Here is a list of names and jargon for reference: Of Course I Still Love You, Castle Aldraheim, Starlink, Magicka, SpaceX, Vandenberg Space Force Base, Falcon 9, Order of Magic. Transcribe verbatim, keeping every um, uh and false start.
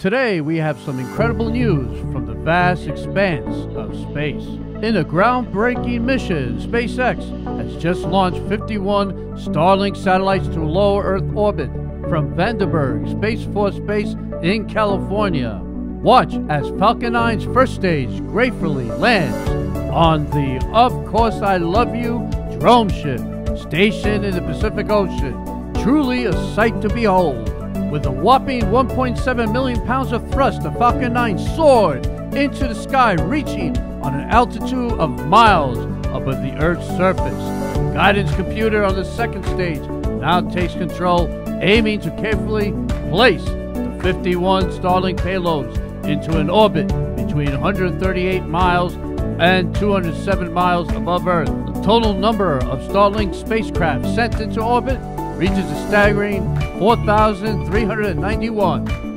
Today we have some incredible news from the vast expanse of space. In a groundbreaking mission, SpaceX has just launched fifty-one Starlink satellites to low Earth orbit from Vandenberg Space Force Base in California. Watch as Falcon nine's first stage gratefully lands on the Of Course I Love You drone ship stationed in the Pacific Ocean. Truly a sight to behold. With a whopping one point seven million pounds of thrust, the Falcon nine soared into the sky, reaching on an altitude of miles above the Earth's surface. The guidance computer on the second stage now takes control, aiming to carefully place the fifty-one Starlink payloads into an orbit between one hundred thirty-eight miles and two hundred seven miles above Earth. The total number of Starlink spacecraft sent into orbit reaches a staggering four thousand three hundred ninety-one.